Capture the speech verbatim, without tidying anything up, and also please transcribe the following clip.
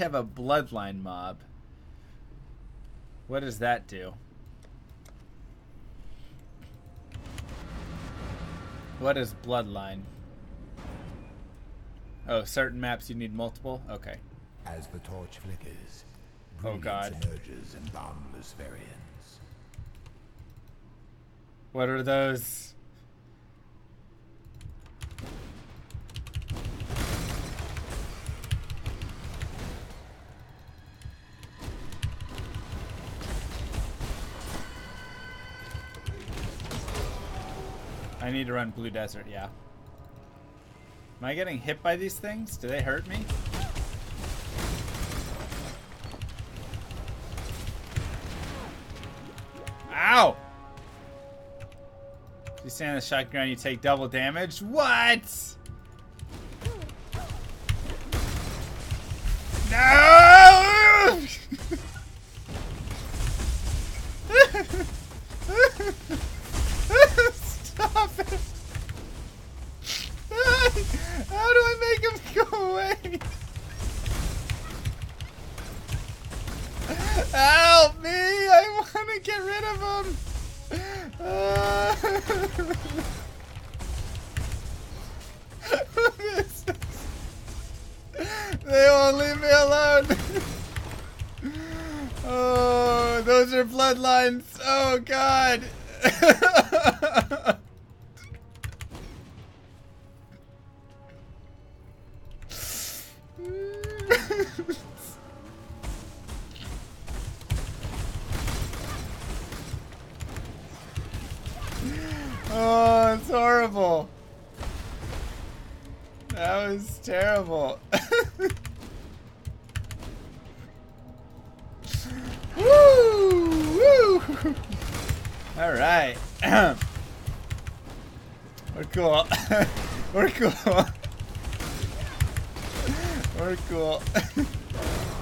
have a bloodline mob. What does that do? What is bloodline? Oh, certain maps you need multiple? Okay. As the torch flickers, oh god, emerges in boundless variants. What are those? I need to run Blue Desert, yeah. Am I getting hit by these things? Do they hurt me? Ow! If you stand on the shotgun, you take double damage. What? No! Stop it! How do I make him go away? Help me! I want to get rid of him! Uh... They won't leave me alone! Oh, those are bloodlines! Oh god! Oh, it's horrible. That was terrible. Woo! Woo! All right. We're cool. We're cool. We're cool.